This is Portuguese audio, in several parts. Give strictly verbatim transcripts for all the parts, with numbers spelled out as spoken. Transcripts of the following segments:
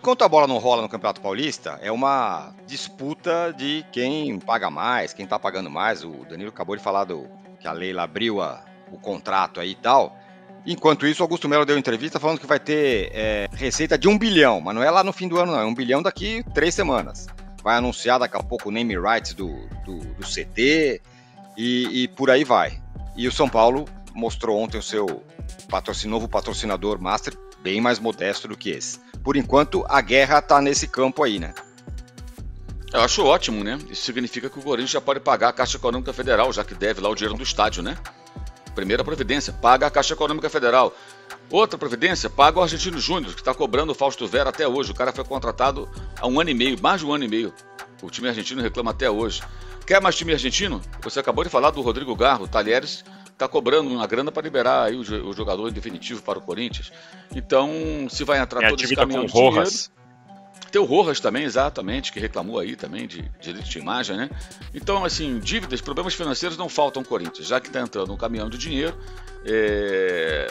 Enquanto a bola não rola no Campeonato Paulista, é uma disputa de quem paga mais, quem tá pagando mais. O Danilo acabou de falar do, que a Leila abriu a, o contrato aí e tal. Enquanto isso, o Augusto Melo deu entrevista falando que vai ter é, receita de um bilhão, mas não é lá no fim do ano, não. É um bilhão daqui três semanas. Vai anunciar daqui a pouco o name rights do, do, do C T e, e por aí vai. E o São Paulo mostrou ontem o seu patrocínio, novo patrocinador Master, bem mais modesto do que esse. Por enquanto, a guerra tá nesse campo aí, né? Eu acho ótimo, né? Isso significa que o Corinthians já pode pagar a Caixa Econômica Federal, já que deve lá o dinheiro do estádio, né? Primeira providência, paga a Caixa Econômica Federal. Outra providência, paga o Argentino Júnior, que está cobrando o Fausto Vera até hoje. O cara foi contratado há um ano e meio, mais de um ano e meio. O time argentino reclama até hoje. Quer mais time argentino? Você acabou de falar do Rodrigo Garro, Talheres, está cobrando uma grana para liberar aí o jogador definitivo para o Corinthians. Então, se vai entrar todo esse caminhão de dinheiro... Tem o Rojas também, exatamente, que reclamou aí também de direito de imagem, né? Então, assim, dívidas, problemas financeiros não faltam ao Corinthians, já que está entrando um caminhão de dinheiro, é...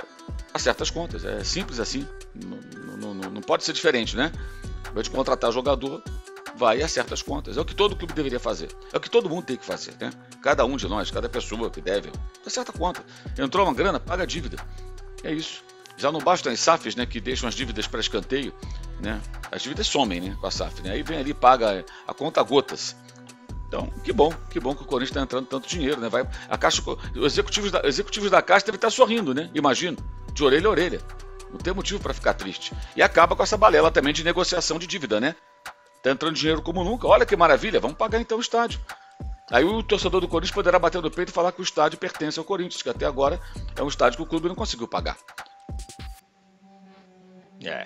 acerta as contas, é simples assim, não, não, não pode ser diferente, né? Vai te contratar jogador, vai e acerta as contas, é o que todo clube deveria fazer, é o que todo mundo tem que fazer, né? Cada um de nós, cada pessoa que deve, acerta a conta, entrou uma grana, paga a dívida, é isso. Já não basta as S A Fs, né, que deixam as dívidas para escanteio, né? As dívidas somem, né, com a S A F, né? Aí vem ali e paga a conta gotas. Então, que bom, que bom que o Corinthians está entrando tanto dinheiro, né? Vai, a Caixa, os executivos da, executivos da Caixa devem estar sorrindo, né? Imagino, de orelha a orelha. Não tem motivo para ficar triste. E acaba com essa balela também de negociação de dívida, né? Está entrando dinheiro como nunca. Olha que maravilha, vamos pagar então o estádio. Aí o torcedor do Corinthians poderá bater no peito e falar que o estádio pertence ao Corinthians, que até agora é um estádio que o clube não conseguiu pagar. É.